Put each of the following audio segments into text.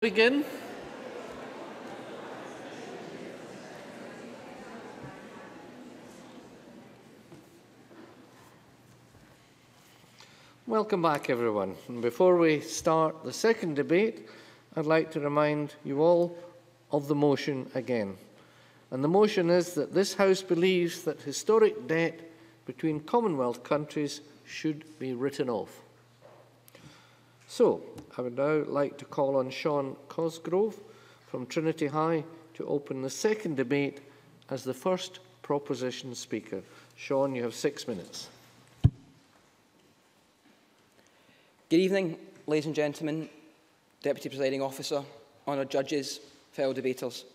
Begin. Welcome back, everyone. And before we start the second debate, I'd like to remind you all of the motion again. And the motion is that this House believes that historic debt between Commonwealth countries should be written off. So, I would now like to call on Sean Cosgrove from Trinity High to open the second debate as the first proposition speaker. Sean, you have 6 minutes. Good evening, ladies and gentlemen, Deputy Presiding Officer, honoured judges, fellow debaters.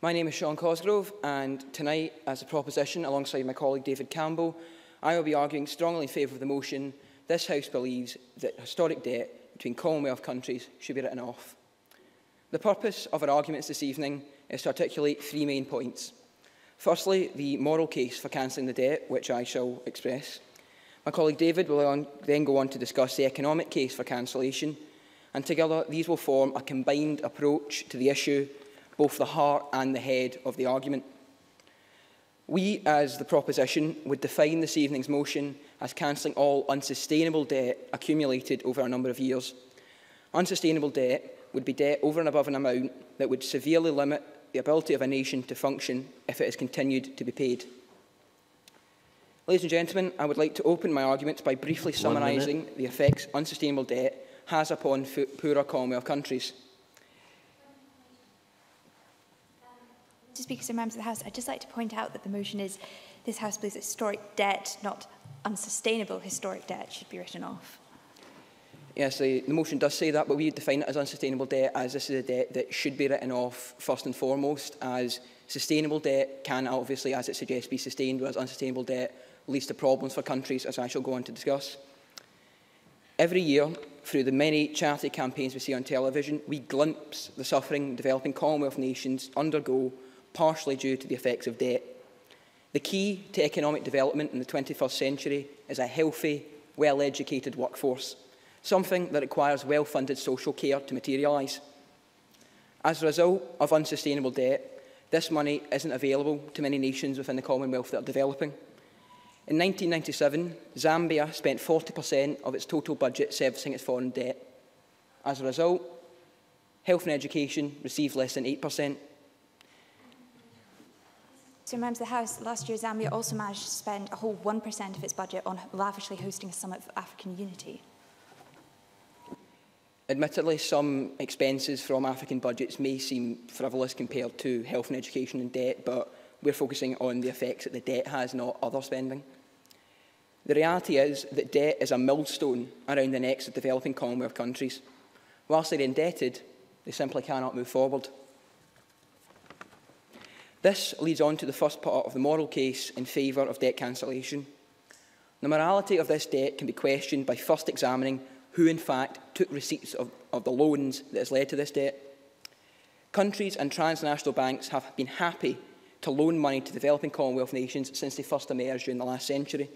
My name is Sean Cosgrove, and tonight, as a proposition, alongside my colleague David Campbell, I will be arguing strongly in favour of the motion this House believes that historic debt between Commonwealth countries should be written off. The purpose of our arguments this evening is to articulate three main points. Firstly, the moral case for cancelling the debt, which I shall express. My colleague David will then go on to discuss the economic case for cancellation, and together these will form a combined approach to the issue, both the heart and the head of the argument. We, as the proposition, would define this evening's motion as cancelling all unsustainable debt accumulated over a number of years. Unsustainable debt would be debt over and above an amount that would severely limit the ability of a nation to function if it is continued to be paid. Ladies and gentlemen, I would like to open my arguments by briefly summarising the effects unsustainable debt has upon poorer Commonwealth countries. Mr. Speaker, so members of the House, I'd just like to point out that the motion is this House believes historic debt, not unsustainable historic debt, should be written off. Yes, the motion does say that, but we define it as unsustainable debt as this is a debt that should be written off first and foremost, as sustainable debt can obviously, as it suggests, be sustained, whereas unsustainable debt leads to problems for countries, as I shall go on to discuss. Every year, through the many charity campaigns we see on television, we glimpse the suffering developing Commonwealth nations undergo partially due to the effects of debt. The key to economic development in the 21st century is a healthy, well-educated workforce, something that requires well-funded social care to materialise. As a result of unsustainable debt, this money isn't available to many nations within the Commonwealth that are developing. In 1997, Zambia spent 40% of its total budget servicing its foreign debt. As a result, health and education received less than 8%. So, members of the House, last year Zambia also managed to spend a whole 1% of its budget on lavishly hosting a summit for African unity. Admittedly, some expenses from African budgets may seem frivolous compared to health and education and debt, but we're focusing on the effects that the debt has, not other spending. The reality is that debt is a millstone around the necks of developing Commonwealth countries. Whilst they're indebted, they simply cannot move forward. This leads on to the first part of the moral case in favour of debt cancellation. The morality of this debt can be questioned by first examining who in fact took receipts of the loans that has led to this debt. Countries and transnational banks have been happy to loan money to developing Commonwealth nations since they first emerged during the last century.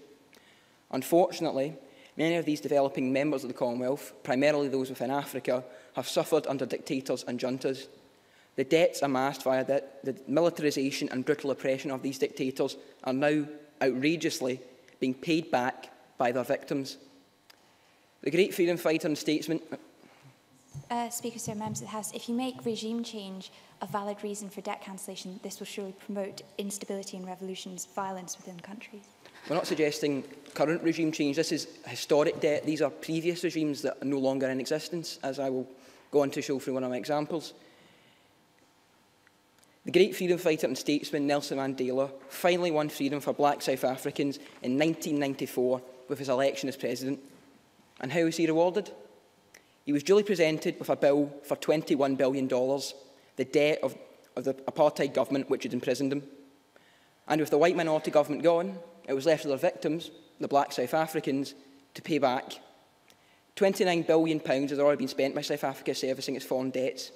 Unfortunately, many of these developing members of the Commonwealth, primarily those within Africa, have suffered under dictators and juntas. The debts amassed via the militarisation and brutal oppression of these dictators are now outrageously being paid back by their victims. The great freedom fighter and statesman... Speaker, sir, members of the House, if you make regime change a valid reason for debt cancellation, this will surely promote instability and revolutions, violence within countries. We're not suggesting current regime change. This is historic debt. These are previous regimes that are no longer in existence, as I will go on to show through one of my examples. The great freedom fighter and statesman Nelson Mandela finally won freedom for black South Africans in 1994 with his election as president. And how was he rewarded? He was duly presented with a bill for $21 billion, the debt of the apartheid government which had imprisoned him. And with the white minority government gone, it was left to their victims, the black South Africans, to pay back. £29 billion has already been spent by South Africa servicing its foreign debts.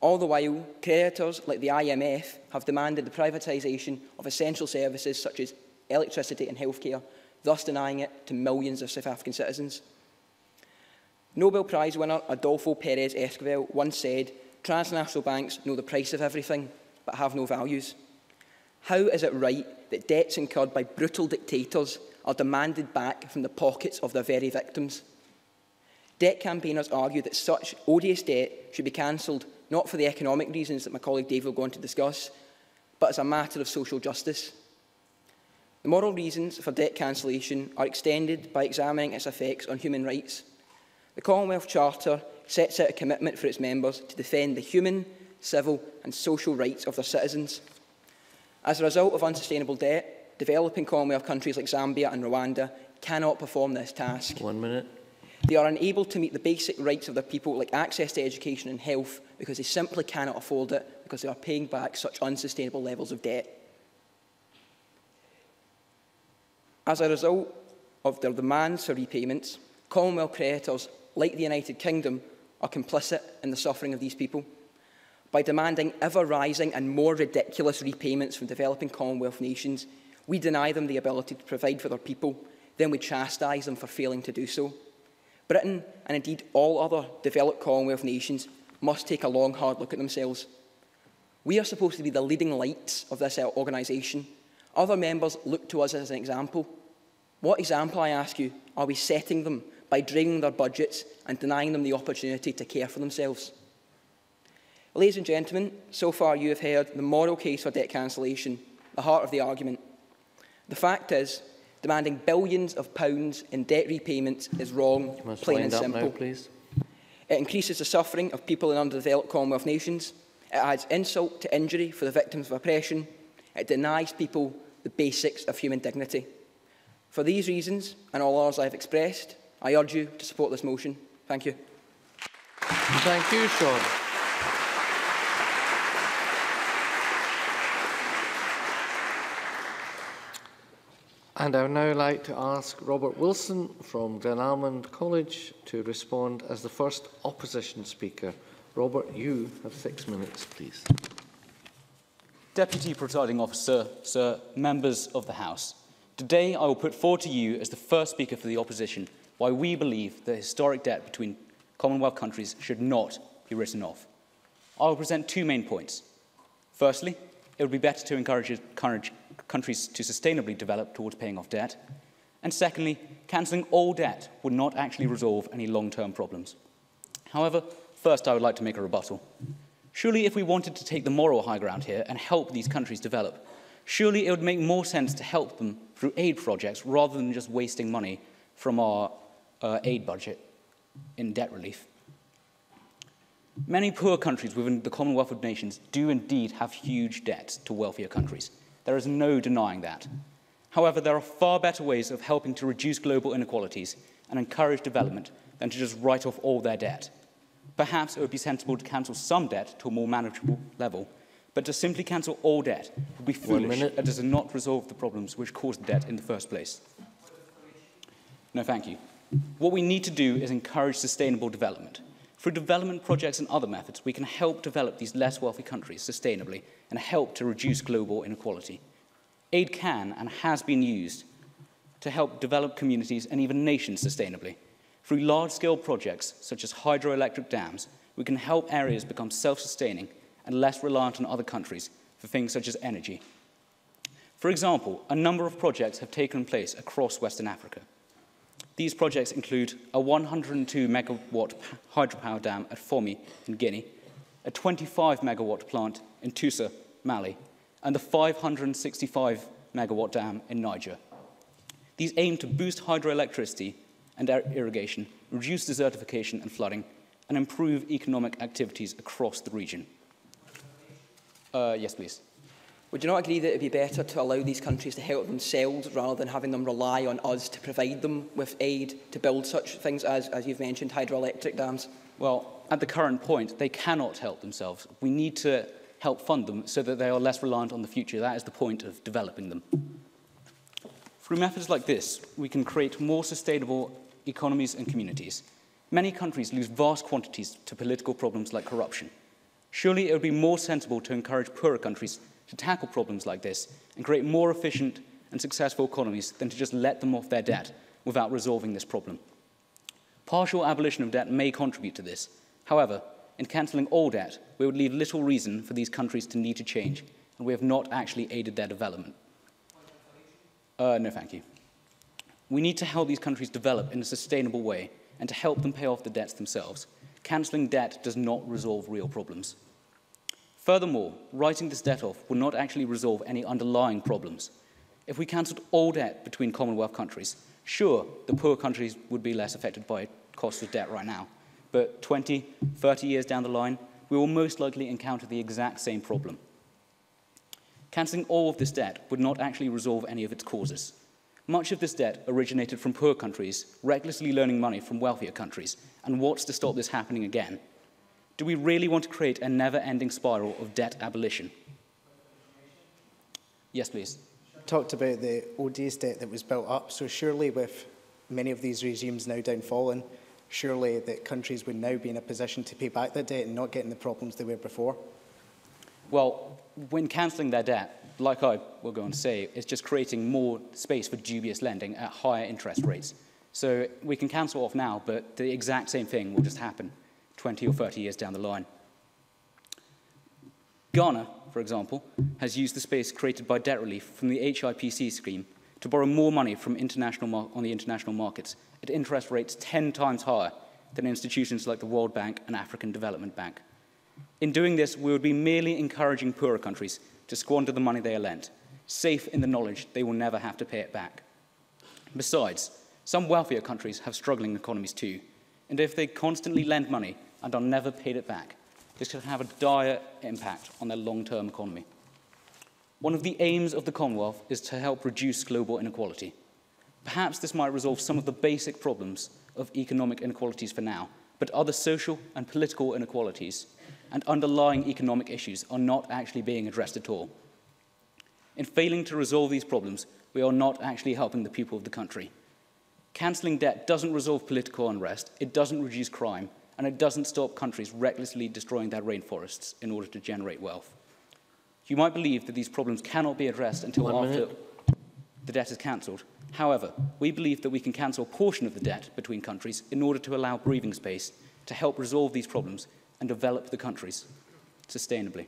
All the while, creditors like the IMF have demanded the privatisation of essential services such as electricity and healthcare, thus denying it to millions of South African citizens. Nobel Prize winner Adolfo Perez Esquivel once said, "Transnational banks know the price of everything, but have no values." How is it right that debts incurred by brutal dictators are demanded back from the pockets of their very victims? Debt campaigners argue that such odious debt should be cancelled, not for the economic reasons that my colleague Dave will go on to discuss, but as a matter of social justice. The moral reasons for debt cancellation are extended by examining its effects on human rights. The Commonwealth Charter sets out a commitment for its members to defend the human, civil and social rights of their citizens. As a result of unsustainable debt, developing Commonwealth countries like Zambia and Rwanda cannot perform this task. 1 minute. They are unable to meet the basic rights of their people, like access to education and health, because they simply cannot afford it, because they are paying back such unsustainable levels of debt. As a result of their demands for repayments, Commonwealth creditors, like the United Kingdom, are complicit in the suffering of these people. By demanding ever-rising and more ridiculous repayments from developing Commonwealth nations, we deny them the ability to provide for their people, then we chastise them for failing to do so. Britain, and indeed all other developed Commonwealth nations, must take a long, hard look at themselves. We are supposed to be the leading lights of this organisation. Other members look to us as an example. What example, I ask you, are we setting them by draining their budgets and denying them the opportunity to care for themselves? Ladies and gentlemen, so far you have heard the moral case for debt cancellation, the heart of the argument. The fact is, demanding billions of pounds in debt repayments is wrong, plain and simple. Now, it increases the suffering of people in underdeveloped Commonwealth nations. It adds insult to injury for the victims of oppression. It denies people the basics of human dignity. For these reasons, and all others I have expressed, I urge you to support this motion. Thank you. Thank you, Sean. And I would now like to ask Robert Wilson from Glenalmond College to respond as the first opposition speaker. Robert, you have 6 minutes, please. Deputy Presiding Officer, sir, members of the House, today I will put forward to you as the first speaker for the opposition why we believe the historic debt between Commonwealth countries should not be written off. I will present two main points. Firstly, it would be better to encourage countries to sustainably develop towards paying off debt. And secondly, cancelling all debt would not actually resolve any long-term problems. However, first I would like to make a rebuttal. Surely if we wanted to take the moral high ground here and help these countries develop, surely it would make more sense to help them through aid projects rather than just wasting money from our aid budget in debt relief. Many poor countries within the Commonwealth of Nations do indeed have huge debts to wealthier countries. There is no denying that. However, there are far better ways of helping to reduce global inequalities and encourage development than to just write off all their debt. Perhaps it would be sensible to cancel some debt to a more manageable level, but to simply cancel all debt would be foolish and does not resolve the problems which caused debt in the first place. No, thank you. What we need to do is encourage sustainable development. Through development projects and other methods, we can help develop these less wealthy countries sustainably and help to reduce global inequality. Aid can and has been used to help develop communities and even nations sustainably. Through large-scale projects such as hydroelectric dams, we can help areas become self-sustaining and less reliant on other countries for things such as energy. For example, a number of projects have taken place across Western Africa. These projects include a 102-megawatt hydropower dam at Fomi in Guinea, a 25-megawatt plant in Tusa, Mali, and the 565-megawatt dam in Niger. These aim to boost hydroelectricity and irrigation, reduce desertification and flooding, and improve economic activities across the region. Yes, please. Would you not agree that it would be better to allow these countries to help themselves rather than having them rely on us to provide them with aid to build such things as you've mentioned, hydroelectric dams? Well, at the current point, they cannot help themselves. We need to help fund them so that they are less reliant on the future. That is the point of developing them. Through methods like this, we can create more sustainable economies and communities. Many countries lose vast quantities to political problems like corruption. Surely it would be more sensible to encourage poorer countries to tackle problems like this and create more efficient and successful economies than to just let them off their debt without resolving this problem. Partial abolition of debt may contribute to this. However, in cancelling all debt, we would leave little reason for these countries to need to change, and we have not actually aided their development. No, thank you. We need to help these countries develop in a sustainable way and to help them pay off the debts themselves. Cancelling debt does not resolve real problems. Furthermore, writing this debt off will not actually resolve any underlying problems. If we cancelled all debt between Commonwealth countries, sure, the poor countries would be less affected by costs of debt right now, but 20, 30 years down the line, we will most likely encounter the exact same problem. Cancelling all of this debt would not actually resolve any of its causes. Much of this debt originated from poor countries, recklessly loaning money from wealthier countries, and what's to stop this happening again? Do we really want to create a never-ending spiral of debt abolition? Yes, please. Talked about the odious debt that was built up, so surely with many of these regimes now downfallen, surely that countries would now be in a position to pay back that debt and not getting the problems they were before? Well, when cancelling their debt, like I will go on to say, it's just creating more space for dubious lending at higher interest rates. So we can cancel off now, but the exact same thing will just happen 20 or 30 years down the line. Ghana, for example, has used the space created by debt relief from the HIPC scheme to borrow more money from international markets at interest rates 10 times higher than institutions like the World Bank and African Development Bank. In doing this, we would be merely encouraging poorer countries to squander the money they are lent, safe in the knowledge they will never have to pay it back. Besides, some wealthier countries have struggling economies too, and if they constantly lend money and are never paid it back, this could have a dire impact on their long-term economy. One of the aims of the Commonwealth is to help reduce global inequality. Perhaps this might resolve some of the basic problems of economic inequalities for now, but other social and political inequalities and underlying economic issues are not actually being addressed at all. In failing to resolve these problems, we are not actually helping the people of the country. Cancelling debt doesn't resolve political unrest, it doesn't reduce crime, and it doesn't stop countries recklessly destroying their rainforests in order to generate wealth. You might believe that these problems cannot be addressed until after the debt is cancelled. However, we believe that we can cancel a portion of the debt between countries in order to allow breathing space to help resolve these problems and develop the countries sustainably.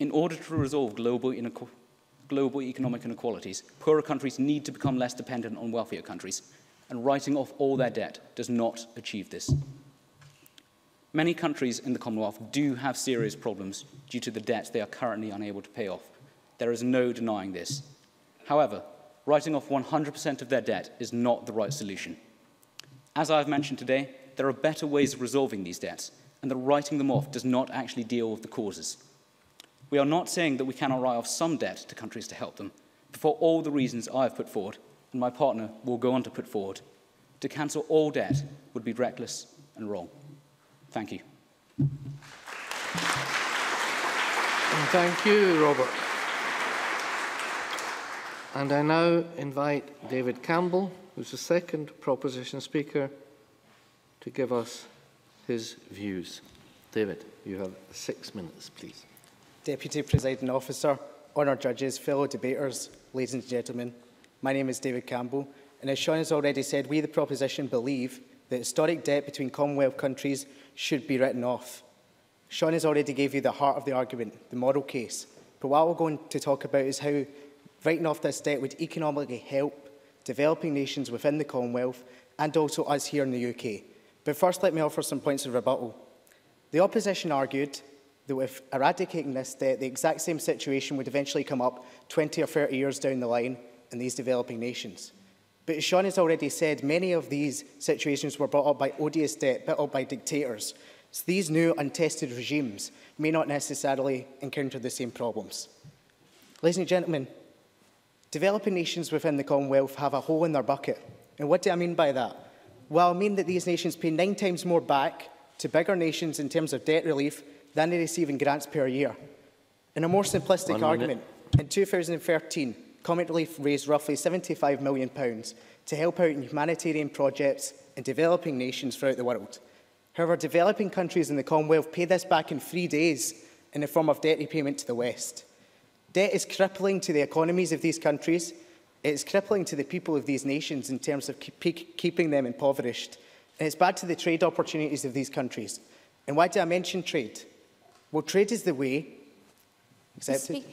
In order to resolve global economic inequalities, poorer countries need to become less dependent on wealthier countries, and writing off all their debt does not achieve this. Many countries in the Commonwealth do have serious problems due to the debts they are currently unable to pay off. There is no denying this. However, writing off 100% of their debt is not the right solution. As I have mentioned today, there are better ways of resolving these debts, and that writing them off does not actually deal with the causes. We are not saying that we cannot write off some debt to countries to help them, but for all the reasons I have put forward, and my partner will go on to put forward, to cancel all debt would be reckless and wrong. Thank you. And thank you, Robert. And I now invite David Campbell, who's the second proposition speaker, to give us his views. David, you have 6 minutes, please. Deputy Presiding Officer, honoured judges, fellow debaters, ladies and gentlemen, my name is David Campbell, and as Sean has already said, we, the proposition, believe the historic debt between Commonwealth countries should be written off. Sean has already gave you the heart of the argument, the moral case, but what we're going to talk about is how writing off this debt would economically help developing nations within the Commonwealth and also us here in the UK. But first, let me offer some points of rebuttal. The opposition argued that with eradicating this debt, the exact same situation would eventually come up 20 or 30 years down the line in these developing nations. But as Sean has already said, many of these situations were brought up by odious debt, built up by dictators. So these new, untested regimes may not necessarily encounter the same problems. Ladies and gentlemen, developing nations within the Commonwealth have a hole in their bucket. And what do I mean by that? Well, I mean that these nations pay 9 times more back to bigger nations in terms of debt relief than they receive in grants per year. In a more simplistic argument, in 2013, Comic Relief raised roughly £75 million to help out in humanitarian projects in developing nations throughout the world. However, developing countries in the Commonwealth pay this back in 3 days in the form of debt repayment to the West. Debt is crippling to the economies of these countries. It is crippling to the people of these nations in terms of keeping them impoverished. And it's bad to the trade opportunities of these countries. And why do I mention trade? Well, trade is the way accepted.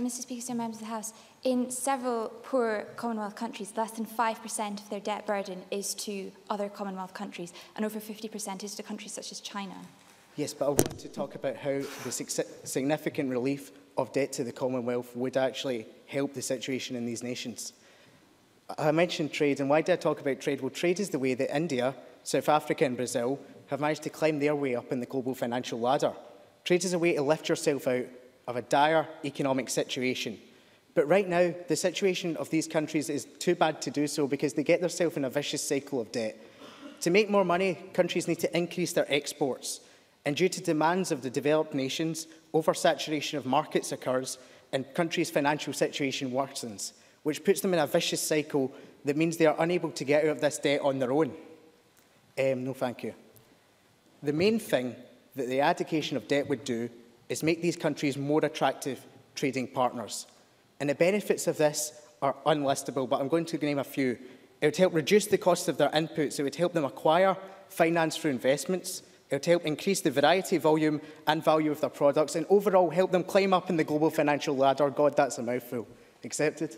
Mr. Speaker, senior members of the House, in several poor Commonwealth countries, less than 5% of their debt burden is to other Commonwealth countries, and over 50% is to countries such as China. Yes, but I want to talk about how the significant relief of debt to the Commonwealth would actually help the situation in these nations. I mentioned trade, and why did I talk about trade? Well, trade is the way that India, South Africa and Brazil have managed to climb their way up in the global financial ladder. Trade is a way to lift yourself out of a dire economic situation. But right now, the situation of these countries is too bad to do so because they get themselves in a vicious cycle of debt. To make more money, countries need to increase their exports. And due to demands of the developed nations, oversaturation of markets occurs and countries' financial situation worsens, which puts them in a vicious cycle that means they are unable to get out of this debt on their own. No, thank you. The main thing that the eradication of debt would do is make these countries more attractive trading partners. And the benefits of this are unlistable, but I'm going to name a few. It would help reduce the cost of their inputs. It would help them acquire finance through investments. It would help increase the variety, volume and value of their products and overall help them climb up in the global financial ladder. God, that's a mouthful. Accepted?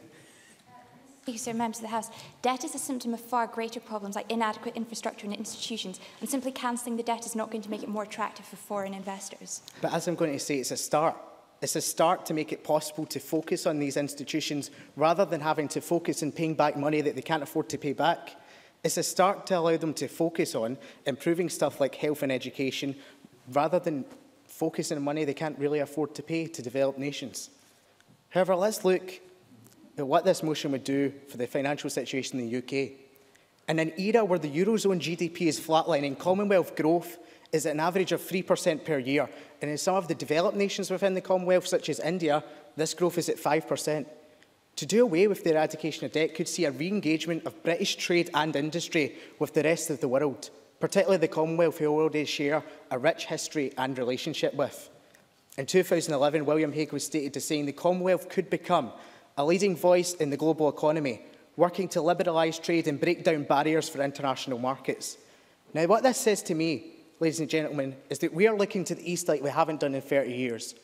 Sir, members of the House, debt is a symptom of far greater problems like inadequate infrastructure and institutions, and simply cancelling the debt is not going to make it more attractive for foreign investors. But as I'm going to say, it's a start. It's a start to make it possible to focus on these institutions rather than having to focus on paying back money that they can't afford to pay back. It's a start to allow them to focus on improving stuff like health and education rather than focusing on money they can't really afford to pay to developed nations. However, let's look at what this motion would do for the financial situation in the UK. In an era where the Eurozone GDP is flatlining, Commonwealth growth is at an average of 3% per year. And in some of the developed nations within the Commonwealth, such as India, this growth is at 5%. To do away with the eradication of debt could see a re-engagement of British trade and industry with the rest of the world, particularly the Commonwealth, who already share a rich history and relationship with. In 2011, William Hague was stated as saying the Commonwealth could become a leading voice in the global economy, working to liberalise trade and break down barriers for international markets. Now, what this says to me, ladies and gentlemen, is that we are looking to the East like we haven't done in 30 years.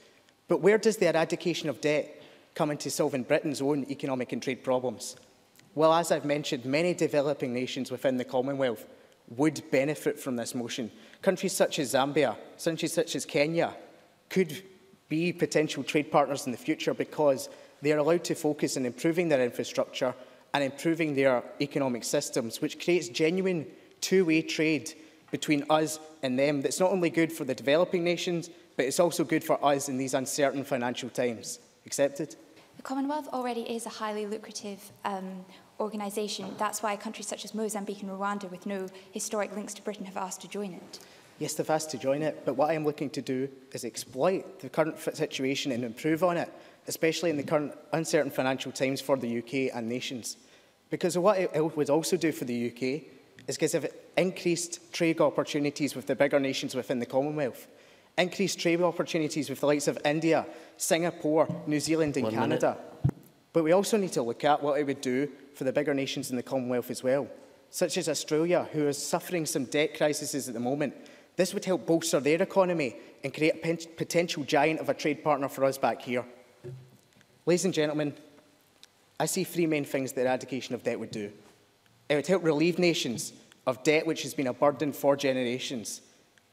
But where does the eradication of debt come into solving Britain's own economic and trade problems? Well, as I've mentioned, many developing nations within the Commonwealth would benefit from this motion. Countries such as Zambia, countries such as Kenya, could be potential trade partners in the future because they are allowed to focus on improving their infrastructure and improving their economic systems, which creates genuine two-way trade between us and them that's not only good for the developing nations, but it's also good for us in these uncertain financial times. Accepted? The Commonwealth already is a highly lucrative organisation. That's why countries such as Mozambique and Rwanda, with no historic links to Britain, have asked to join it. Yes, they've asked to join it, but what I am looking to do is exploit the current situation and improve on it, especially in the current uncertain financial times for the UK and nations. Because what it would also do for the UK is give increased trade opportunities with the bigger nations within the Commonwealth, increased trade opportunities with the likes of India, Singapore, New Zealand and Canada. But we also need to look at what it would do for the bigger nations in the Commonwealth as well, such as Australia, who is suffering some debt crises at the moment. This would help bolster their economy and create a potential giant of a trade partner for us back here. Ladies and gentlemen, I see three main things that eradication of debt would do. It would help relieve nations of debt which has been a burden for generations.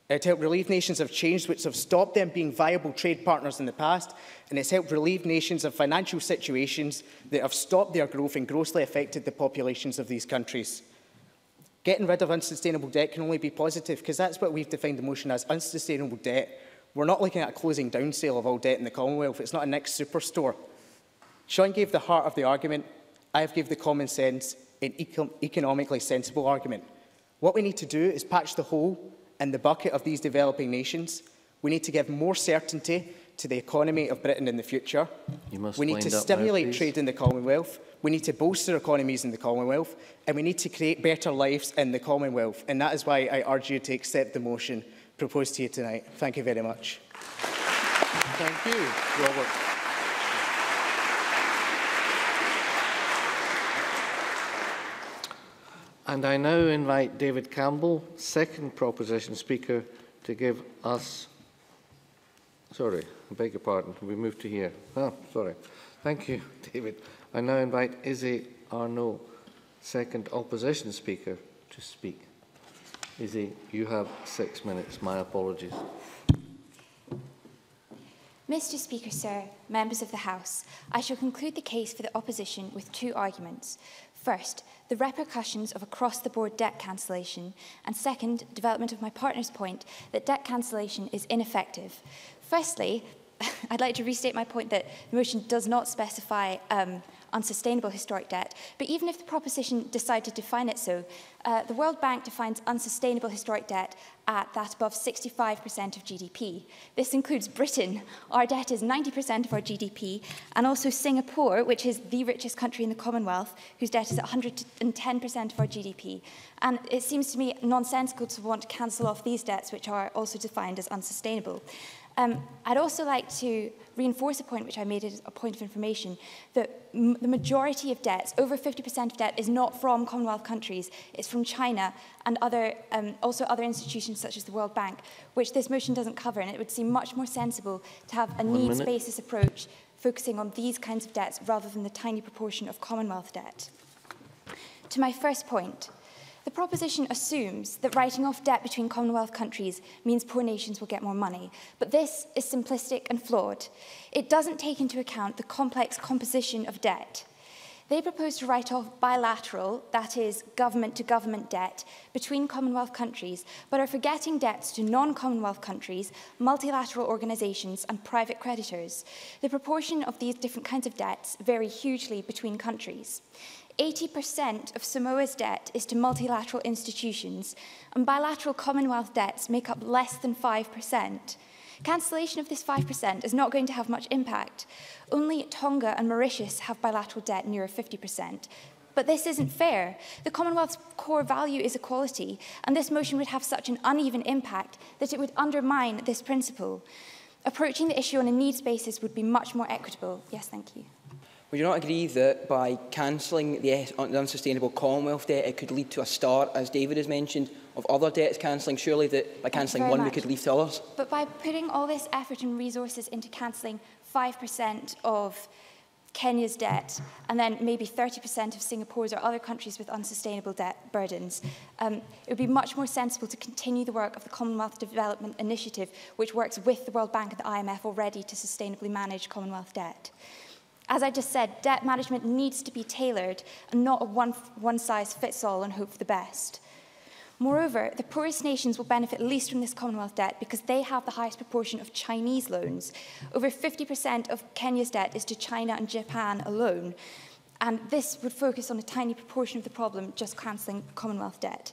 It would help relieve nations of change which have stopped them being viable trade partners in the past. And it's helped relieve nations of financial situations that have stopped their growth and grossly affected the populations of these countries. Getting rid of unsustainable debt can only be positive because that's what we've defined the motion as, unsustainable debt. We're not looking at a closing down sale of all debt in the Commonwealth. It's not a next superstore. Sean gave the heart of the argument. I have given the common sense and economically sensible argument. What we need to do is patch the hole in the bucket of these developing nations. We need to give more certainty to the economy of Britain in the future. We need to stimulate trade in the Commonwealth. We need to bolster economies in the Commonwealth. And we need to create better lives in the Commonwealth. And that is why I urge you to accept the motion proposed to you tonight. Thank you very much. Thank you, Robert. And I now invite David Campbell, second proposition speaker, to give us... Sorry, I beg your pardon. We moved to here. Oh, sorry. Thank you, David. I now invite Izzy Arnault, second opposition speaker, to speak. Izzy, you have 6 minutes. My apologies. Mr. Speaker, sir, members of the House, I shall conclude the case for the opposition with two arguments. First, the repercussions of across-the-board debt cancellation, and second, development of my partner's point that debt cancellation is ineffective. Firstly, I'd like to restate my point that the motion does not specify unsustainable historic debt, but even if the proposition decided to define it so, the World Bank defines unsustainable historic debt at that above 65% of GDP. This includes Britain. Our debt is 90% of our GDP, and also Singapore, which is the richest country in the Commonwealth, whose debt is at 110% of our GDP. And it seems to me nonsensical to want to cancel off these debts, which are also defined as unsustainable. I'd also like to reinforce a point which I made as a point of information, that the majority of debts, over 50% of debt, is not from Commonwealth countries. It's from China and other, also other institutions such as the World Bank, which this motion doesn't cover, and it would seem much more sensible to have a needs-basis approach focusing on these kinds of debts rather than the tiny proportion of Commonwealth debt. To my first point, the proposition assumes that writing off debt between Commonwealth countries means poor nations will get more money, but this is simplistic and flawed. It doesn't take into account the complex composition of debt. They propose to write off bilateral, that is, government-to-government debt, between Commonwealth countries, but are forgetting debts to non-Commonwealth countries, multilateral organisations and private creditors. The proportion of these different kinds of debts vary hugely between countries. 80% of Samoa's debt is to multilateral institutions, and bilateral Commonwealth debts make up less than 5%. Cancellation of this 5% is not going to have much impact. Only Tonga and Mauritius have bilateral debt nearer 50%. But this isn't fair. The Commonwealth's core value is equality, and this motion would have such an uneven impact that it would undermine this principle. Approaching the issue on a needs basis would be much more equitable. Yes, thank you. Would you not agree that by cancelling the unsustainable Commonwealth debt, it could lead to a start, as David has mentioned, of other debts cancelling? Surely that by cancelling one, we could leave to others? But by putting all this effort and resources into cancelling 5% of Kenya's debt and then maybe 30% of Singapore's or other countries with unsustainable debt burdens, it would be much more sensible to continue the work of the Commonwealth Development Initiative, which works with the World Bank and the IMF already to sustainably manage Commonwealth debt. As I just said, debt management needs to be tailored and not a one-size-fits-all and hope for the best. Moreover, the poorest nations will benefit least from this Commonwealth debt because they have the highest proportion of Chinese loans. Over 50% of Kenya's debt is to China and Japan alone, and this would focus on a tiny proportion of the problem, just cancelling Commonwealth debt.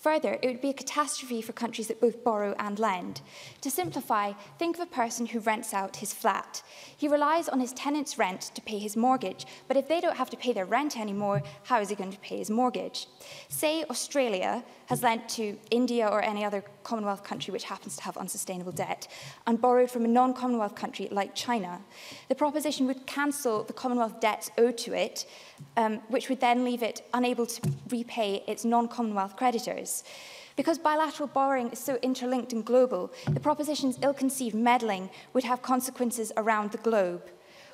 Further, it would be a catastrophe for countries that both borrow and lend. To simplify, think of a person who rents out his flat. He relies on his tenant's rent to pay his mortgage, but if they don't have to pay their rent anymore, how is he going to pay his mortgage? Say Australia has lent to India or any other Commonwealth country which happens to have unsustainable debt, and borrowed from a non-Commonwealth country like China. The proposition would cancel the Commonwealth debts owed to it, which would then leave it unable to repay its non-Commonwealth creditors. Because bilateral borrowing is so interlinked and global, the proposition's ill-conceived meddling would have consequences around the globe.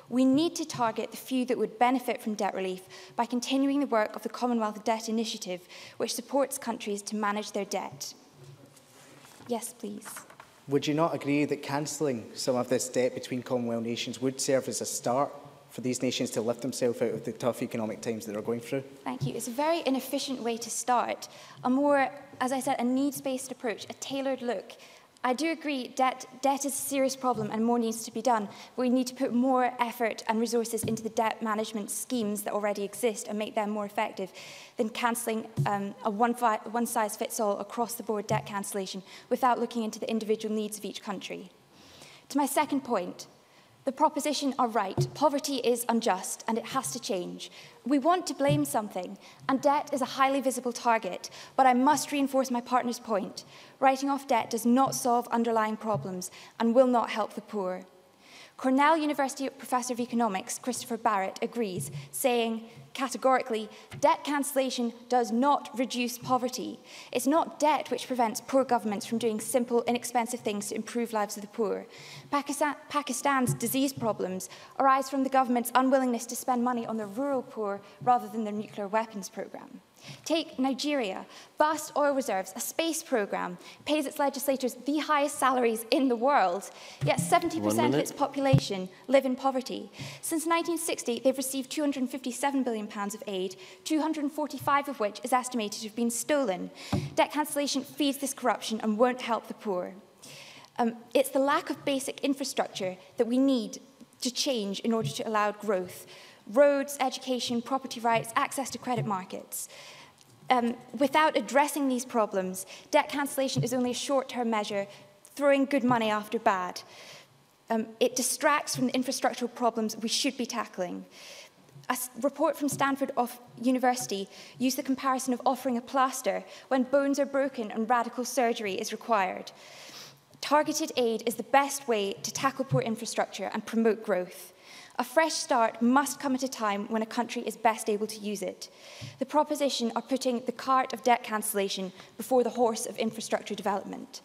We need to target the few that would benefit from debt relief by continuing the work of the Commonwealth Debt Initiative, which supports countries to manage their debt. Yes, please. Would you not agree that cancelling some of this debt between Commonwealth nations would serve as a start for these nations to lift themselves out of the tough economic times that they're going through? Thank you. It's a very inefficient way to start. A more, as I said, a needs-based approach, a tailored look. I do agree debt is a serious problem and more needs to be done, but we need to put more effort and resources into the debt management schemes that already exist and make them more effective than cancelling a one-size-fits-all across-the-board debt cancellation without looking into the individual needs of each country. To my second point, the proposition are right. Poverty is unjust and it has to change. We want to blame something, and debt is a highly visible target, but I must reinforce my partner's point. Writing off debt does not solve underlying problems and will not help the poor. Cornell University Professor of Economics Christopher Barrett agrees, saying categorically, debt cancellation does not reduce poverty. It's not debt which prevents poor governments from doing simple, inexpensive things to improve lives of the poor. Pakistan's disease problems arise from the government's unwillingness to spend money on the rural poor rather than their nuclear weapons programme. Take Nigeria. Vast oil reserves, a space programme, pays its legislators the highest salaries in the world, yet 70% of its population live in poverty. Since 1960, they've received £257 billion of aid, 245 of which is estimated to have been stolen. Debt cancellation feeds this corruption and won't help the poor. It's the lack of basic infrastructure that we need to change in order to allow growth. Roads, education, property rights, access to credit markets. Without addressing these problems, debt cancellation is only a short-term measure, throwing good money after bad. It distracts from the infrastructural problems we should be tackling. A report from Stanford University used the comparison of offering a plaster when bones are broken and radical surgery is required. Targeted aid is the best way to tackle poor infrastructure and promote growth. A fresh start must come at a time when a country is best able to use it. The proposition are putting the cart of debt cancellation before the horse of infrastructure development.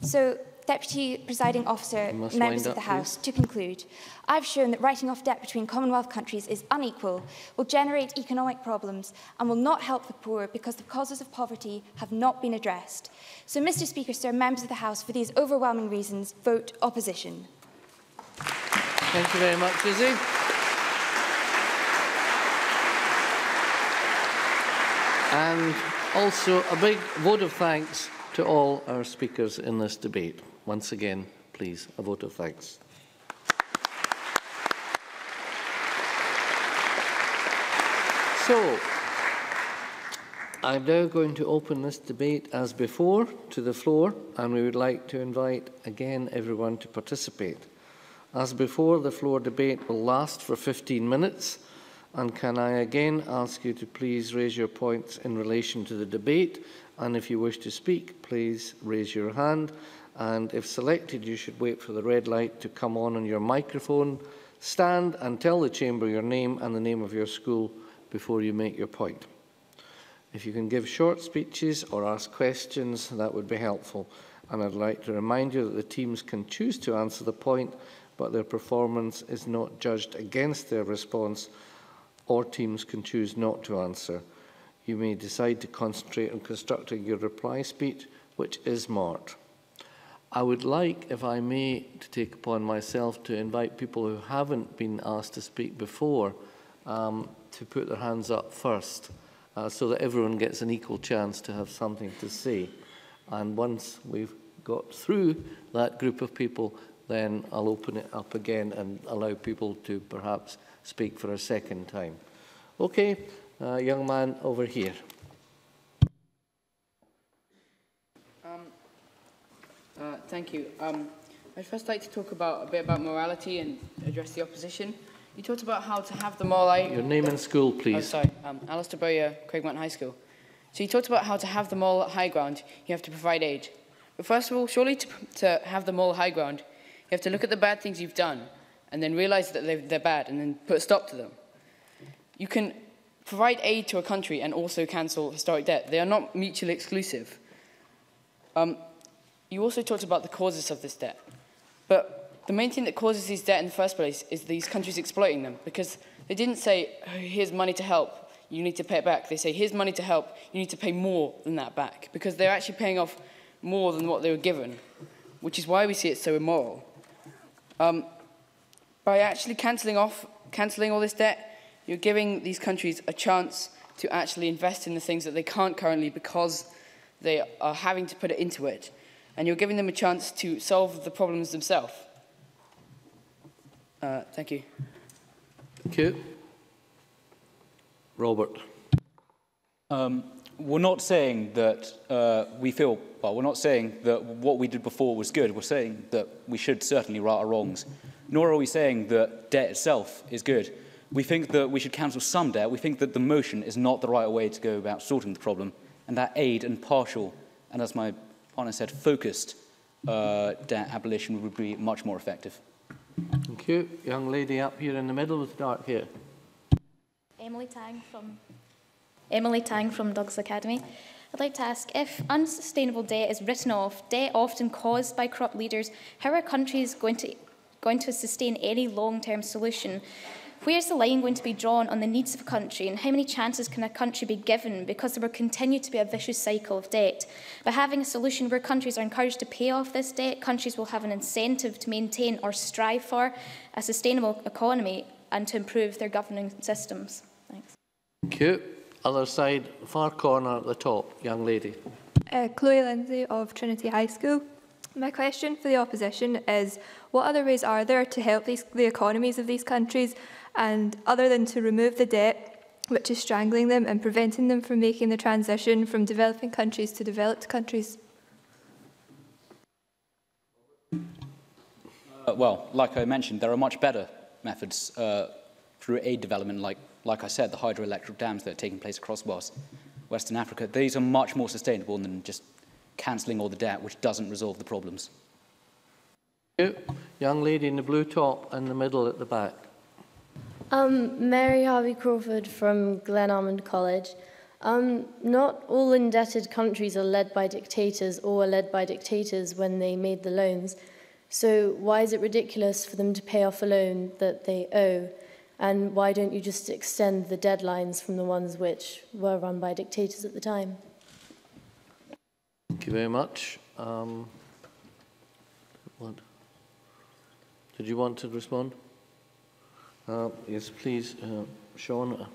So, Deputy Presiding Officer, members of the House, to conclude, I've shown that writing off debt between Commonwealth countries is unequal, will generate economic problems, and will not help the poor because the causes of poverty have not been addressed. So, Mr. Speaker, sir, members of the House, for these overwhelming reasons, vote opposition. Thank you very much, Izzy. And also a big vote of thanks to all our speakers in this debate. Once again, please, a vote of thanks. So, I'm now going to open this debate as before to the floor, and we would like to invite again everyone to participate. As before, the floor debate will last for 15 minutes, and can I again ask you to please raise your points in relation to the debate, and if you wish to speak, please raise your hand, and if selected, you should wait for the red light to come on your microphone, stand and tell the chamber your name and the name of your school before you make your point. If you can give short speeches or ask questions, that would be helpful, and I'd like to remind you that the teams can choose to answer the point, but their performance is not judged against their response, or teams can choose not to answer. You may decide to concentrate on constructing your reply speech, which is marked. I would like, if I may, to take upon myself to invite people who haven't been asked to speak before to put their hands up first, so that everyone gets an equal chance to have something to say. And once we've got through that group of people, then I'll open it up again and allow people to perhaps speak for a second time. Okay, young man over here. Thank you. I'd first like to talk about a bit about morality and address the opposition. You talked about how to have the morality. Your name and school, please. Oh, sorry, Alistair Bowyer, Craigmount High School. So you talked about how to have the moral high ground, you have to provide aid. But first of all, surely to have the moral high ground, you have to look at the bad things you've done and then realise that they're bad and then put a stop to them. You can provide aid to a country and also cancel historic debt. They are not mutually exclusive. You also talked about the causes of this debt. But the main thing that causes these debt in the first place is these countries exploiting them, because they didn't say, oh, here's money to help, you need to pay it back. They say, here's money to help, you need to pay more than that back, because they're actually paying off more than what they were given, which is why we see it so immoral. By actually cancelling all this debt, you're giving these countries a chance to actually invest in the things that they can't currently because they are having to put it into it. And you're giving them a chance to solve the problems themselves. Thank you. Thank you. Robert. We're not saying that we're not saying that what we did before was good. We're saying that we should certainly right our wrongs. Nor are we saying that debt itself is good. We think that we should cancel some debt. We think that the motion is not the right way to go about sorting the problem, and that aid and partial, and as my partner said, focused debt abolition would be much more effective. Thank you. Young lady up here in the middle with dark hair. Emily Tang from Douglas Academy. I'd like to ask, if unsustainable debt is written off, debt often caused by corrupt leaders, how are countries going to sustain any long-term solution? Where is the line going to be drawn on the needs of a country, and how many chances can a country be given, because there will continue to be a vicious cycle of debt? By having a solution where countries are encouraged to pay off this debt, countries will have an incentive to maintain or strive for a sustainable economy and to improve their governing systems. Thanks. Thank you. Other side, far corner at the top, young lady. Chloe Lindsay of Trinity High School. My question for the opposition is, what other ways are there to help the economies of these countries, and other than to remove the debt which is strangling them and preventing them from making the transition from developing countries to developed countries? Well, like I mentioned, there are much better methods through aid development, like I said, the hydroelectric dams that are taking place across Western Africa. These are much more sustainable than just cancelling all the debt, which doesn't resolve the problems. Thank you. Young lady in the blue top and the middle at the back. Mary Harvey Crawford from Glenalmond College. Not all indebted countries are led by dictators or were led by dictators when they made the loans. So why is it ridiculous for them to pay off a loan that they owe? And why don't you just extend the deadlines from the ones which were run by dictators at the time? Thank you very much. Did you want to respond? Yes, please, Sean.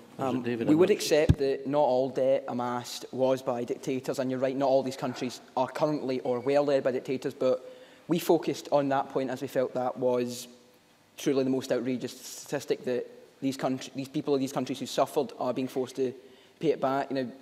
David, we would accept that not all debt amassed was by dictators, and you're right, not all these countries are currently or were led by dictators, but we focused on that point as we felt that was truly the most outrageous statistic, that these people in these countries who suffered are being forced to pay it back. You know,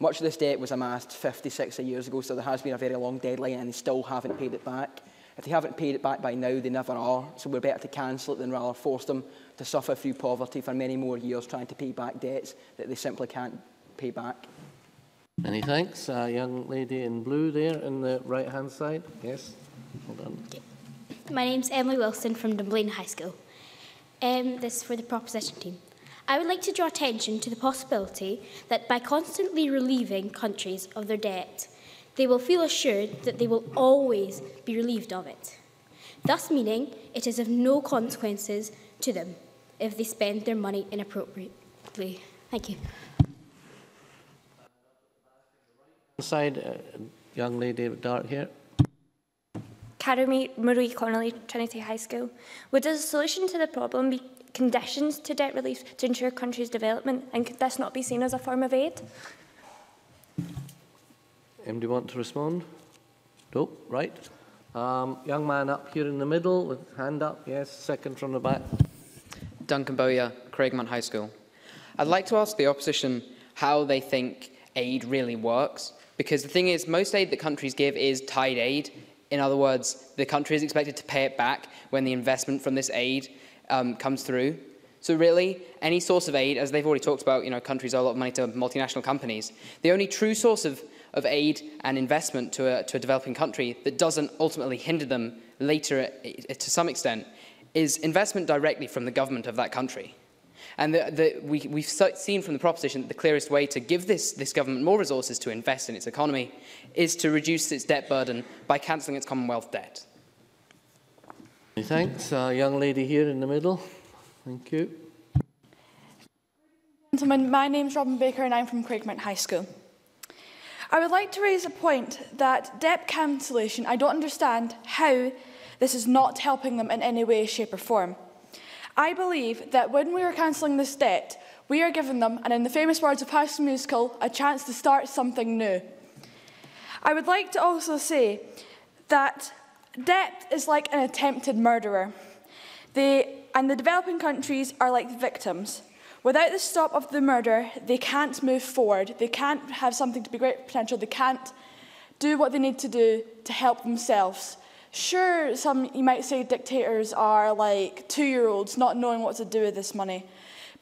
much of this debt was amassed 50, 60 years ago, so there has been a very long deadline and they still haven't paid it back. If they haven't paid it back by now, they never are, so we're better to cancel it than rather force them to suffer through poverty for many more years trying to pay back debts that they simply can't pay back. Many thanks. Young lady in blue there in the right-hand side. Yes. Hold on. Okay. My name's Emily Wilson from Dunblane High School. This is for the proposition team. I would like to draw attention to the possibility that by constantly relieving countries of their debt, they will feel assured that they will always be relieved of it, thus meaning it is of no consequences to them if they spend their money inappropriately. Thank you. Side, young lady with dark hair. Carrie Marie Connolly, Trinity High School. Would a solution to the problem be conditions to debt relief to ensure countries' development, and could this not be seen as a form of aid? Do you want to respond? No, right. Young man up here in the middle with hand up, yes, second from the back. Duncan Bowyer, Craigmount High School. I'd like to ask the opposition how they think aid really works, because the thing is, most aid that countries give is tied aid. In other words, the country is expected to pay it back when the investment from this aid comes through. So really, any source of aid, as they've already talked about, you know, countries owe a lot of money to multinational companies. The only true source of aid and investment to a developing country that doesn't ultimately hinder them later to some extent is investment directly from the government of that country. And we've seen from the proposition that the clearest way to give this government more resources to invest in its economy is to reduce its debt burden by cancelling its Commonwealth debt. Thanks. Young lady here in the middle. Thank you. Gentlemen, my name's Robin Baker and I'm from Craigmount High School. I would like to raise a point that debt cancellation, I don't understand how this is not helping them in any way, shape or form. I believe that when we are cancelling this debt, we are giving them, and in the famous words of High School Musical, a chance to start something new. I would like to also say that debt is like an attempted murderer. The developing countries are like the victims. Without the stop of the murder, they can't move forward. They can't have something to be great potential. They can't do what they need to do to help themselves. Sure, some, you might say, dictators are like 2-year-olds not knowing what to do with this money.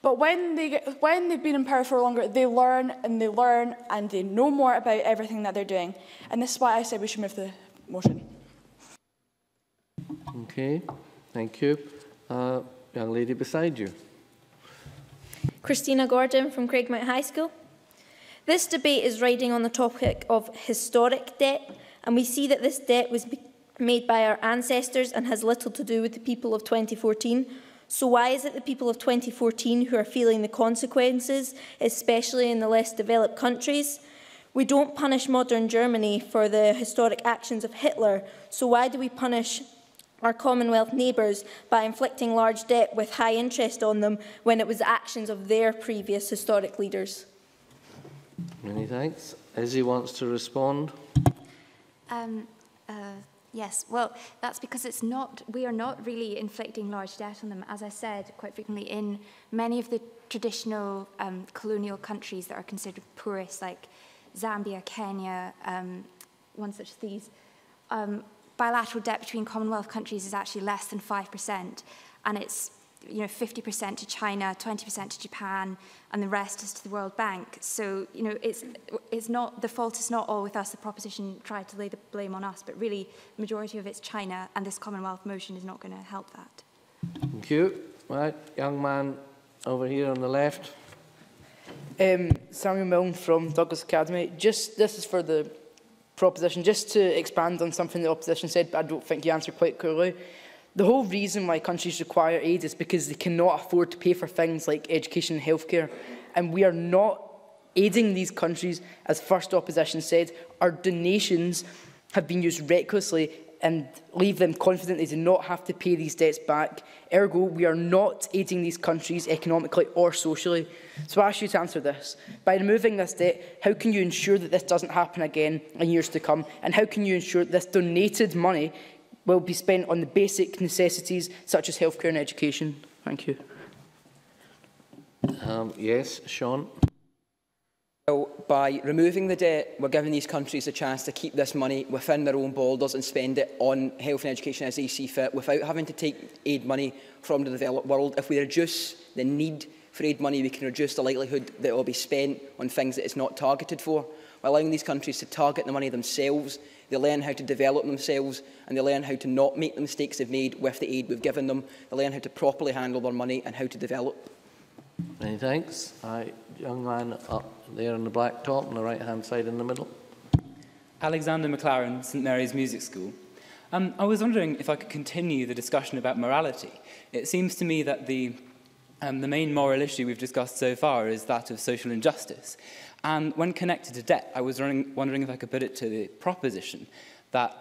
But when they've been in power for longer, they learn and they learn and they know more about everything that they're doing. And this is why I said we should move the motion. Okay. Thank you. Young lady beside you. Christina Gordon from Craigmount High School. This debate is riding on the topic of historic debt, and we see that this debt was made by our ancestors and has little to do with the people of 2014. So why is it the people of 2014 who are feeling the consequences, especially in the less developed countries? We don't punish modern Germany for the historic actions of Hitler, so why do we punish our Commonwealth neighbours by inflicting large debt with high interest on them when it was the actions of their previous historic leaders? Many thanks. Izzy wants to respond. Yes, well, that's because it's not, we are not really inflicting large debt on them. As I said, quite frequently, in many of the traditional colonial countries that are considered poorest, like Zambia, Kenya, one such as these, bilateral debt between Commonwealth countries is actually less than 5%, and it's 50% to China, 20% to Japan, and the rest is to the World Bank. So it's not, the fault is not all with us. The proposition tried to lay the blame on us, but really the majority of it's China, and this Commonwealth motion is not going to help that. Thank you. Right, young man over here on the left. Samuel Milne from Douglas Academy. This is for the proposition, just to expand on something the opposition said, but I don't think you answered quite clearly. The whole reason why countries require aid is because they cannot afford to pay for things like education and healthcare. And we are not aiding these countries, as first opposition said. Our donations have been used recklessly and leave them confident they do not have to pay these debts back. Ergo, we are not aiding these countries economically or socially. So I ask you to answer this. By removing this debt, how can you ensure that this doesn't happen again in years to come? And how can you ensure that this donated money will be spent on the basic necessities such as healthcare and education? Thank you. Yes, Sean. Well, by removing the debt, we're giving these countries a chance to keep this money within their own borders and spend it on health and education as they see fit, without having to take aid money from the developed world. If we reduce the need for aid money, we can reduce the likelihood that it will be spent on things that it's not targeted for. By allowing these countries to target the money themselves, they learn how to develop themselves, and they learn how to not make the mistakes they've made with the aid we've given them. They learn how to properly handle their money and how to develop. Many thanks. Young man up there on the black top, on the right-hand side in the middle. Alexander McLaren, St Mary's Music School. I was wondering if I could continue the discussion about morality. It seems to me that the main moral issue we've discussed so far is that of social injustice. And when connected to debt, I was wondering if I could put it to the proposition that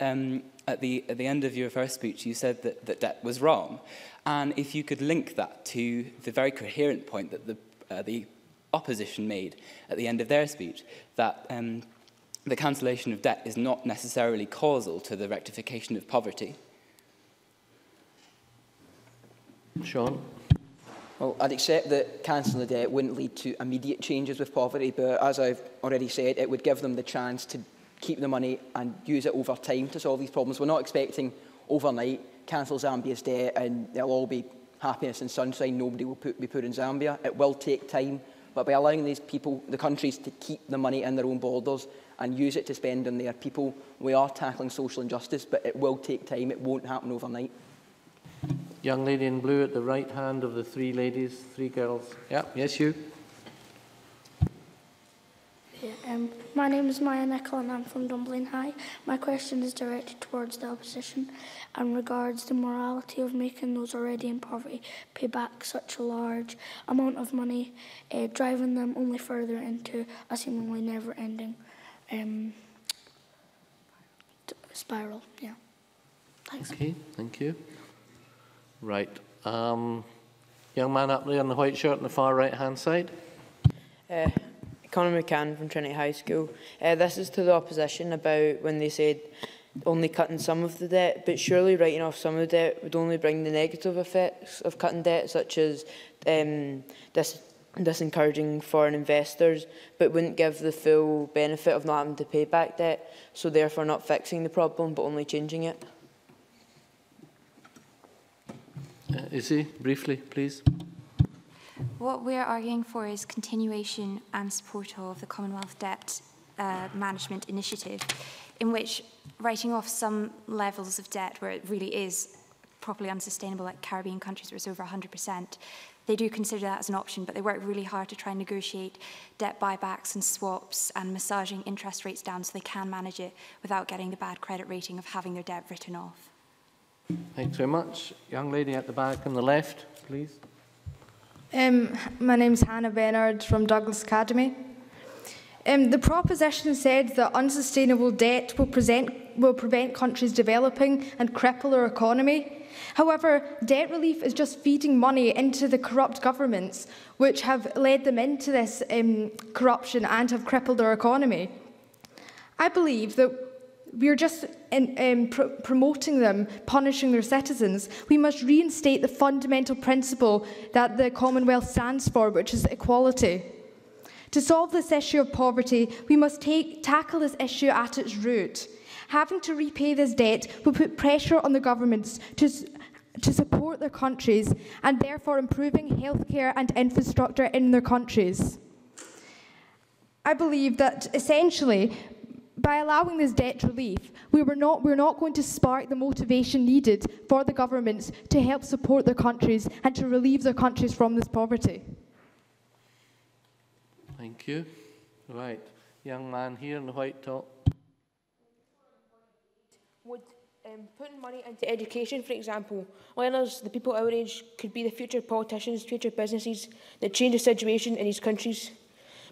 at the end of your first speech, you said that debt was wrong. And if you could link that to the very coherent point that the opposition made at the end of their speech, that the cancellation of debt is not necessarily causal to the rectification of poverty. Sean? Well, I'd accept that cancelling the debt wouldn't lead to immediate changes with poverty, but as I've already said, it would give them the chance to keep the money and use it over time to solve these problems. We're not expecting overnight, cancel Zambia's debt and it'll all be happiness and sunshine, nobody will be poor in Zambia. It will take time, but by allowing these people, the countries, to keep the money in their own borders and use it to spend on their people, we are tackling social injustice, but it will take time, it won't happen overnight. Young lady in blue at the right hand of the three ladies, three girls. Yeah, yes, you. Yeah, my name is Maya Nicol and I'm from Dunblane High. My question is directed towards the opposition and regards the morality of making those already in poverty pay back such a large amount of money, driving them only further into a seemingly never-ending spiral. Yeah. Thanks. Okay, thank you. Right. Young man up there in the white shirt on the far right-hand side. Conor McCann from Trinity High School. This is to the opposition about when they said only cutting some of the debt, but surely writing off some of the debt would only bring the negative effects of cutting debt, such as disencouraging foreign investors, but wouldn't give the full benefit of not having to pay back debt, so therefore not fixing the problem, but only changing it. Izzy, briefly, please. What we're arguing for is continuation and support of the Commonwealth Debt Management Initiative, in which writing off some levels of debt where it really is properly unsustainable, like Caribbean countries, where it's over 100%. They do consider that as an option, but they work really hard to try and negotiate debt buybacks and swaps and massaging interest rates down so they can manage it without getting the bad credit rating of having their debt written off. Thanks very much. Young lady at the back on the left, please. My name's Hannah Bernard from Douglas Academy. The proposition said that unsustainable debt will prevent countries developing and cripple their economy. However, debt relief is just feeding money into the corrupt governments, which have led them into this corruption and have crippled their economy. I believe that we're just promoting them, punishing their citizens. We must reinstate the fundamental principle that the Commonwealth stands for, which is equality. To solve this issue of poverty, we must tackle this issue at its root. Having to repay this debt will put pressure on the governments to support their countries and therefore improving healthcare and infrastructure in their countries. I believe that essentially, by allowing this debt relief, we're not going to spark the motivation needed for the governments to help support their countries and to relieve their countries from this poverty. Thank you. Right. Young man here in the white top. Would putting money into education, for example, learners, the people our age, could be the future politicians, future businesses that change the situation in these countries.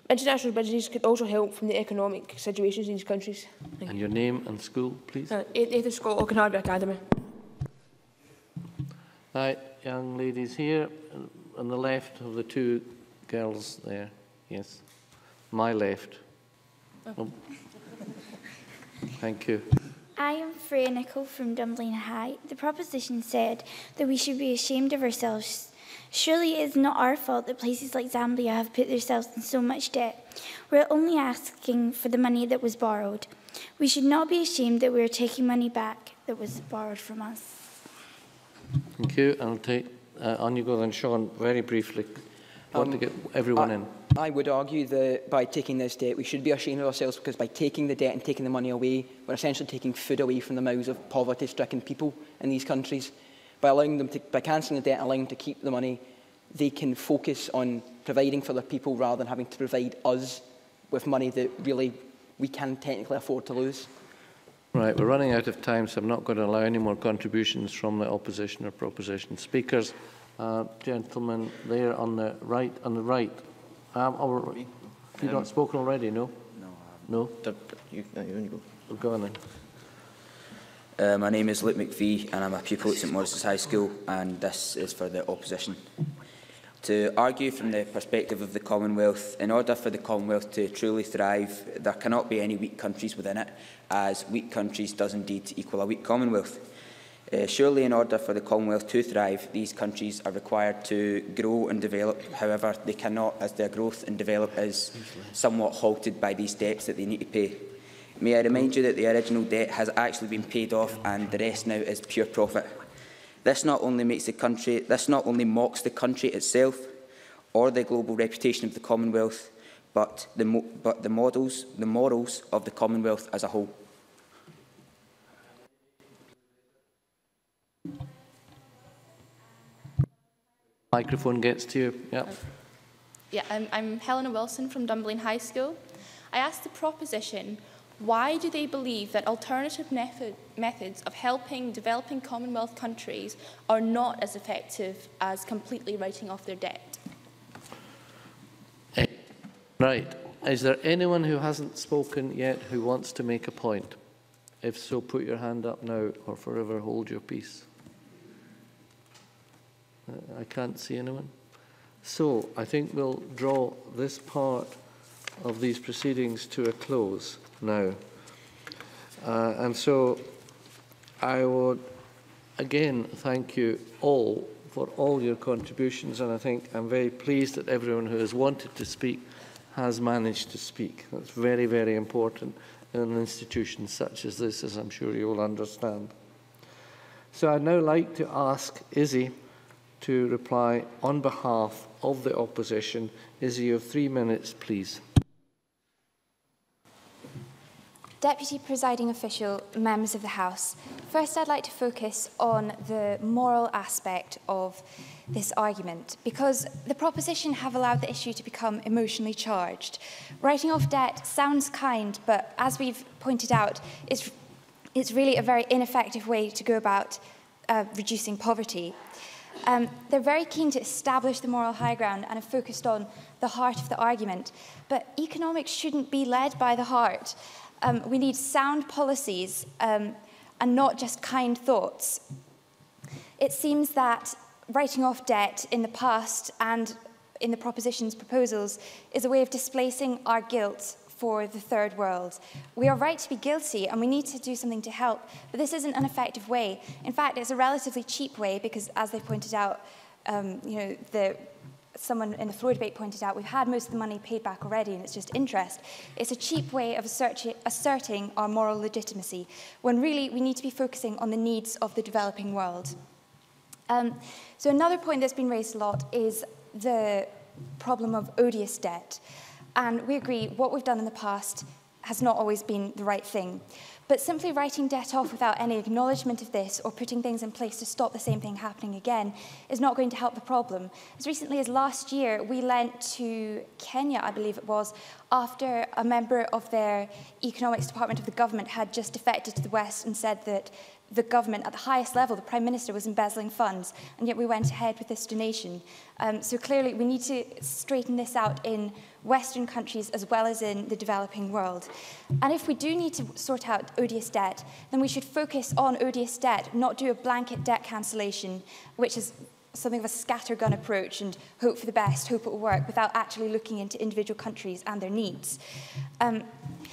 International businesses could also help from the economic situations in these countries. And your name and school, please? Ethan Scott, Auckland Academy. Right, young ladies here, on the left of the two girls there. Yes, my left. Oh. Thank you. I am Freya Nicholl from Dunblane High. The proposition said that we should be ashamed of ourselves. Surely it is not our fault that places like Zambia have put themselves in so much debt. We're only asking for the money that was borrowed. We should not be ashamed that we are taking money back that was borrowed from us. Thank you. I'll take on you go then, Sean, very briefly. I want to get everyone in. I would argue that by taking this debt, we should be ashamed of ourselves, because by taking the debt and taking the money away, we're essentially taking food away from the mouths of poverty-stricken people in these countries. By allowing them to, by cancelling the debt and allowing them to keep the money, they can focus on providing for their people rather than having to provide us with money that really we can technically afford to lose. Right, we're running out of time, so I'm not going to allow any more contributions from the opposition or proposition speakers. Gentlemen there on the right, You've not spoken already, no? No, I haven't. No? You go on then. My name is Luke McPhee and I'm a pupil at St Maurice's High School, and this is for the opposition. To argue from the perspective of the Commonwealth, in order for the Commonwealth to truly thrive, there cannot be any weak countries within it, as weak countries does indeed equal a weak Commonwealth. Surely, in order for the Commonwealth to thrive, these countries are required to grow and develop. However, they cannot, as their growth and develop is somewhat halted by these debts that they need to pay. May I remind you that the original debt has actually been paid off and the rest now is pure profit. This not only mocks the country itself or the global reputation of the Commonwealth, but the morals of the Commonwealth as a whole. Microphone gets to you. Yep. Yeah, I'm Helena Wilson from Dunblane High School. I asked the proposition, why do they believe that alternative methods of helping developing Commonwealth countries are not as effective as completely writing off their debt? Right. Is there anyone who hasn't spoken yet who wants to make a point? If so, put your hand up now or forever hold your peace. I can't see anyone. So I think we'll draw this part of these proceedings to a close now. And so I would again thank you all for all your contributions, and I think I'm very pleased that everyone who has wanted to speak has managed to speak. That's very, very important in an institution such as this, as I'm sure you will understand. So I'd now like to ask Izzy to reply on behalf of the opposition. Izzy, you have 3 minutes, please. Deputy Presiding Official, members of the House, first I'd like to focus on the moral aspect of this argument, because the proposition have allowed the issue to become emotionally charged. Writing off debt sounds kind, but as we've pointed out, it's really a very ineffective way to go about reducing poverty. They're very keen to establish the moral high ground and have focused on the heart of the argument, but economics shouldn't be led by the heart. We need sound policies and not just kind thoughts. It seems that writing off debt in the past and in the proposition's proposals is a way of displacing our guilt for the third world. We are right to be guilty and we need to do something to help, but this isn't an effective way. In fact, it's a relatively cheap way because, as they pointed out, someone in the floor debate pointed out, we've had most of the money paid back already and it's just interest. It's a cheap way of asserting our moral legitimacy, when really we need to be focusing on the needs of the developing world. So another point that's been raised a lot is the problem of odious debt. And we agree what we've done in the past has not always been the right thing. But simply writing debt off without any acknowledgement of this or putting things in place to stop the same thing happening again is not going to help the problem. As recently as last year, we lent to Kenya, I believe it was, after a member of their economics department of the government had just defected to the West and said that the government at the highest level, the Prime Minister, was embezzling funds, and yet we went ahead with this donation. So clearly we need to straighten this out in Western countries as well as in the developing world. And if we do need to sort out odious debt, then we should focus on odious debt, not do a blanket debt cancellation, which is something of a scattergun approach and hope for the best, hope it will work, without actually looking into individual countries and their needs.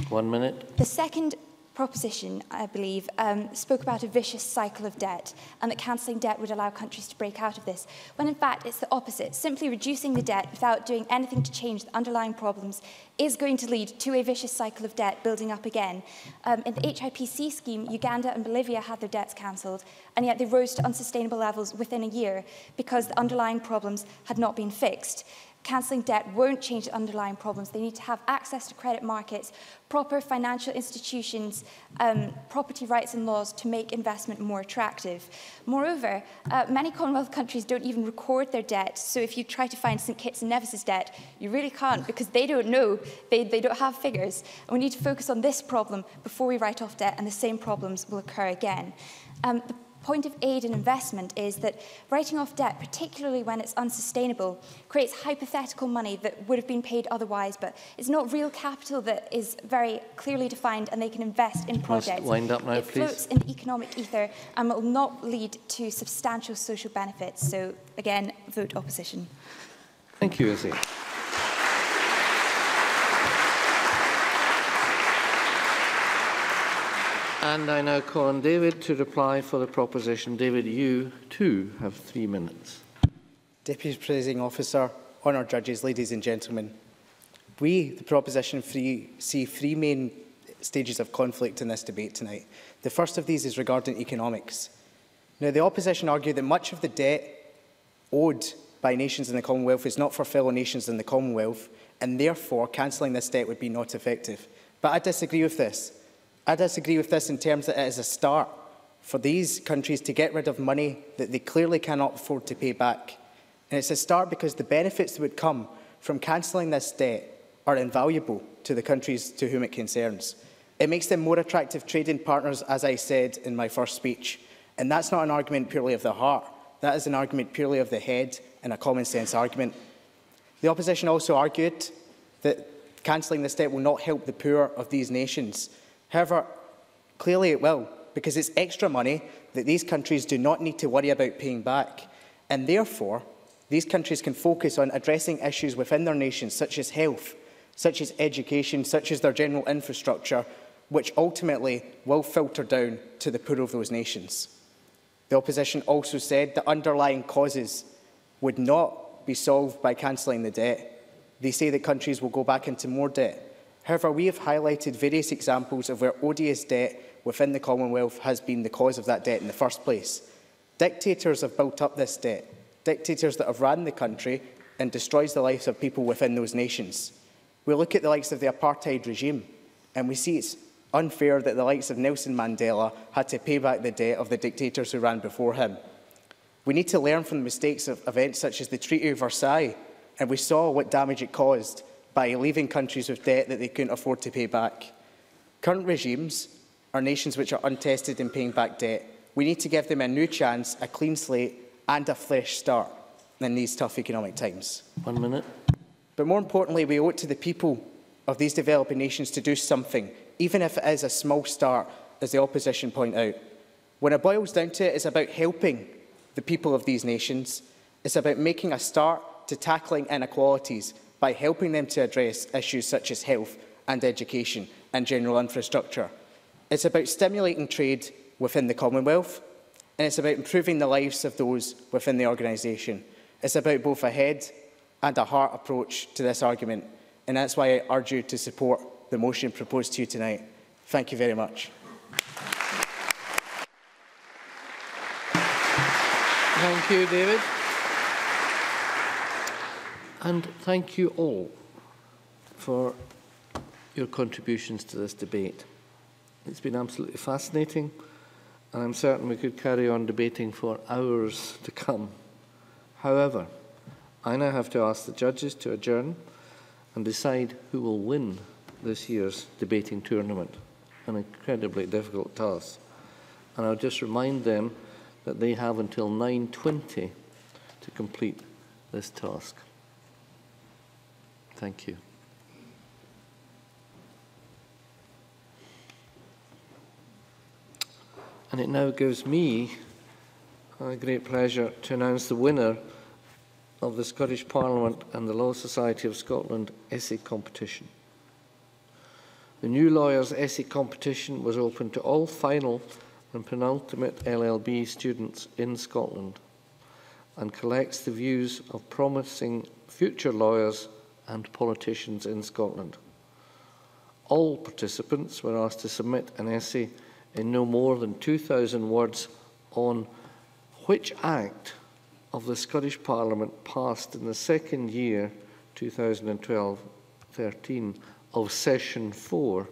1 minute. The second proposition, I believe, spoke about a vicious cycle of debt and that cancelling debt would allow countries to break out of this, when in fact it's the opposite. Simply reducing the debt without doing anything to change the underlying problems is going to lead to a vicious cycle of debt building up again. In the HIPC scheme, Uganda and Bolivia had their debts cancelled, and yet they rose to unsustainable levels within a year because the underlying problems had not been fixed. Cancelling debt won't change the underlying problems. They need to have access to credit markets, proper financial institutions, property rights and laws to make investment more attractive. Moreover, many Commonwealth countries don't even record their debt, so if you try to find St Kitts and Nevis's debt, you really can't, because they don't know, they don't have figures. And we need to focus on this problem before we write off debt, and the same problems will occur again. The point of aid and investment is that writing off debt, particularly when it's unsustainable, creates hypothetical money that would have been paid otherwise, but it's not real capital that is very clearly defined and they can invest in projects. Wind up now, it floats in the economic ether and will not lead to substantial social benefits. So again, vote opposition. Thank you, Izzy. And I now call on David to reply for the proposition. David, you too have 3 minutes. Deputy Presiding Officer, honoured judges, ladies and gentlemen, we, the proposition, see three main stages of conflict in this debate tonight. The first of these is regarding economics. Now, the opposition argue that much of the debt owed by nations in the Commonwealth is not for fellow nations in the Commonwealth, and therefore cancelling this debt would be not effective. But I disagree with this. I disagree with this in terms that it is a start for these countries to get rid of money that they clearly cannot afford to pay back. And it's a start because the benefits that would come from cancelling this debt are invaluable to the countries to whom it concerns. It makes them more attractive trading partners, as I said in my first speech. And that's not an argument purely of the heart. That is an argument purely of the head and a common sense argument. The opposition also argued that cancelling this debt will not help the poor of these nations. However, clearly it will, because it's extra money that these countries do not need to worry about paying back. And therefore, these countries can focus on addressing issues within their nations, such as health, such as education, such as their general infrastructure, which ultimately will filter down to the poor of those nations. The opposition also said the underlying causes would not be solved by cancelling the debt. They say that countries will go back into more debt. However, we have highlighted various examples of where odious debt within the Commonwealth has been the cause of that debt in the first place. Dictators have built up this debt, dictators that have ran the country and destroyed the lives of people within those nations. We look at the likes of the apartheid regime and we see its unfair that the likes of Nelson Mandela had to pay back the debt of the dictators who ran before him. We need to learn from the mistakes of events such as the Treaty of Versailles, and we saw what damage it caused by leaving countries with debt that they couldn't afford to pay back. Current regimes are nations which are untested in paying back debt. We need to give them a new chance, a clean slate and a fresh start in these tough economic times. 1 minute. But more importantly, we owe it to the people of these developing nations to do something, even if it is a small start, as the opposition point out. When it boils down to it, it's about helping the people of these nations. It's about making a start to tackling inequalities by helping them to address issues such as health and education and general infrastructure. It's about stimulating trade within the Commonwealth, and it's about improving the lives of those within the organisation. It's about both a head and a heart approach to this argument, and that's why I urge you to support the motion proposed to you tonight. Thank you very much. Thank you, David. And thank you all for your contributions to this debate. It's been absolutely fascinating, and I'm certain we could carry on debating for hours to come. However, I now have to ask the judges to adjourn and decide who will win this year's debating tournament, an incredibly difficult task. And I'll just remind them that they have until 9:20 to complete this task. Thank you. And it now gives me a great pleasure to announce the winner of the Scottish Parliament and the Law Society of Scotland essay competition. The New Lawyers Essay Competition was open to all final and penultimate LLB students in Scotland and collects the views of promising future lawyers and politicians in Scotland. All participants were asked to submit an essay in no more than 2,000 words on which act of the Scottish Parliament passed in the second year, 2012-13, of Session 4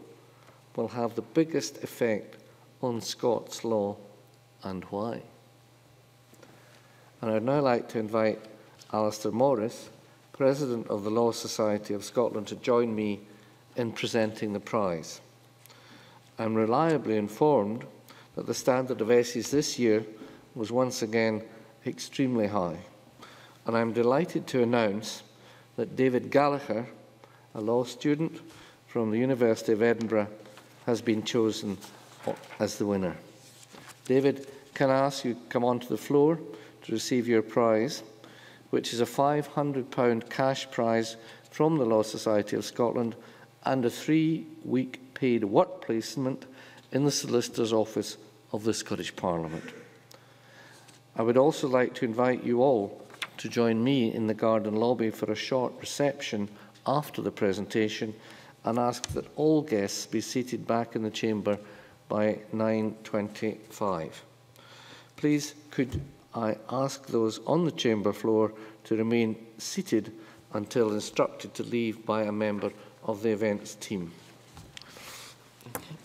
will have the biggest effect on Scots law and why. And I'd now like to invite Alastair Morris, President of the Law Society of Scotland, to join me in presenting the prize. I'm reliably informed that the standard of essays this year was once again extremely high. And I'm delighted to announce that David Gallagher, a law student from the University of Edinburgh, has been chosen as the winner. David, can I ask you to come onto the floor to receive your prize, which is a £500 cash prize from the Law Society of Scotland and a 3-week paid work placement in the Solicitor's Office of the Scottish Parliament. I would also like to invite you all to join me in the garden lobby for a short reception after the presentation and ask that all guests be seated back in the chamber by 9:25. Please could I ask those on the chamber floor to remain seated until instructed to leave by a member of the events team. Okay.